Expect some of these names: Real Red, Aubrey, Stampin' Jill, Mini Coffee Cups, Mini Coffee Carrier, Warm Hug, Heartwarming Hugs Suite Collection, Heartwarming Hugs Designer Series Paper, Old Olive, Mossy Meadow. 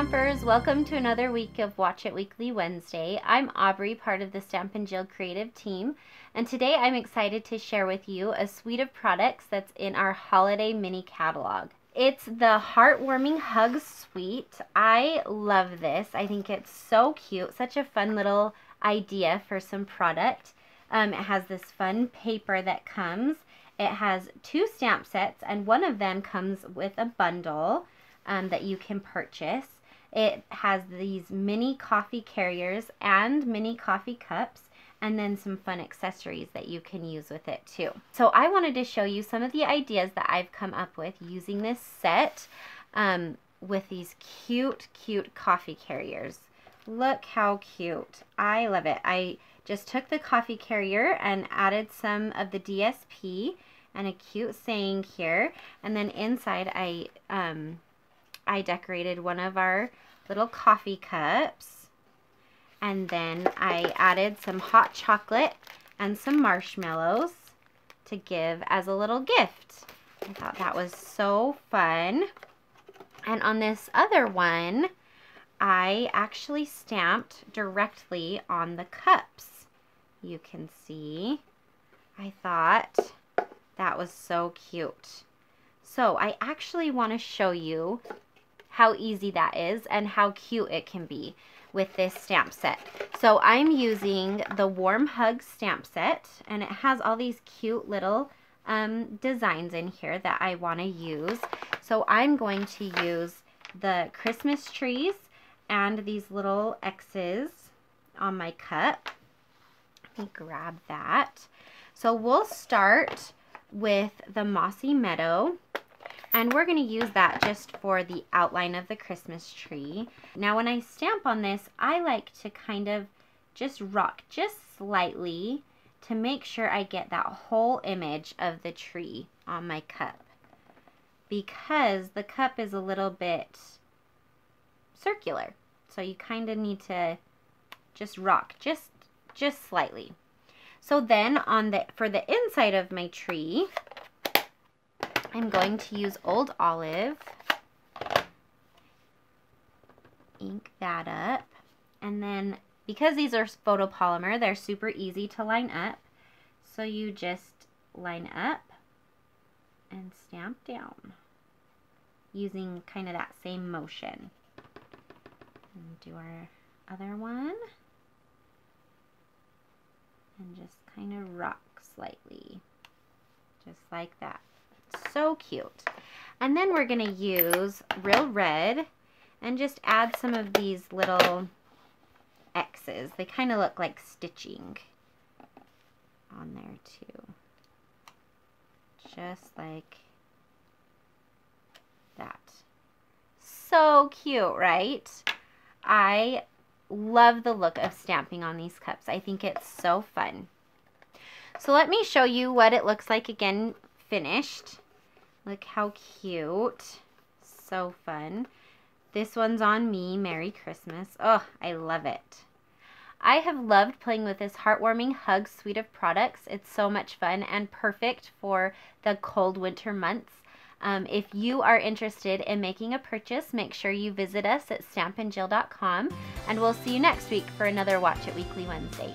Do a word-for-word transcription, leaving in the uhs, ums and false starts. Stampers, welcome to another week of Watch It Weekly Wednesday. I'm Aubrey, part of the Stampin' Jill creative team, and today I'm excited to share with you a suite of products that's in our holiday mini catalog. It's the Heartwarming Hugs Suite. I love this. I think it's so cute, such a fun little idea for some product. Um, it has this fun paper that comes. It has two stamp sets, and one of them comes with a bundle. Um, that you can purchase. It has these mini coffee carriers and mini coffee cups, and then some fun accessories that you can use with it too. So I wanted to show you some of the ideas that I've come up with using this set um, with these cute, cute coffee carriers. Look how cute. I love it. I just took the coffee carrier and added some of the D S P and a cute saying here. And then inside I... Um, I decorated one of our little coffee cups, and then I added some hot chocolate and some marshmallows to give as a little gift. I thought that was so fun. And on this other one, I actually stamped directly on the cups. You can see. I thought that was so cute. So I actually want to show you how easy that is and how cute it can be with this stamp set. So I'm using the Warm Hug stamp set, and it has all these cute little um, designs in here that I want to use. So I'm going to use the Christmas trees and these little X's on my cup. Let me grab that. So we'll start with the Mossy Meadow, and we're going to use that just for the outline of the Christmas tree. Now when I stamp on this, I like to kind of just rock just slightly to make sure I get that whole image of the tree on my cup, because the cup is a little bit circular. So you kind of need to just rock just just slightly. So then on the for the inside of my tree, I'm going to use Old Olive, ink that up, and then because these are photopolymer, they're super easy to line up. So you just line up and stamp down using kind of that same motion. And do our other one. And just kind of rock slightly, just like that. So cute. And then we're going to use Real Red and just add some of these little X's. They kind of look like stitching on there too. Just like that. So cute, right? I love the look of stamping on these cups. I think it's so fun. So let me show you what it looks like again finished. Look how cute. So fun. This one's on me. Merry Christmas. Oh, I love it. I have loved playing with this Heartwarming Hugs suite of products. It's so much fun and perfect for the cold winter months. Um, if you are interested in making a purchase, make sure you visit us at stampin jill dot com, and we'll see you next week for another Watch It Weekly Wednesday.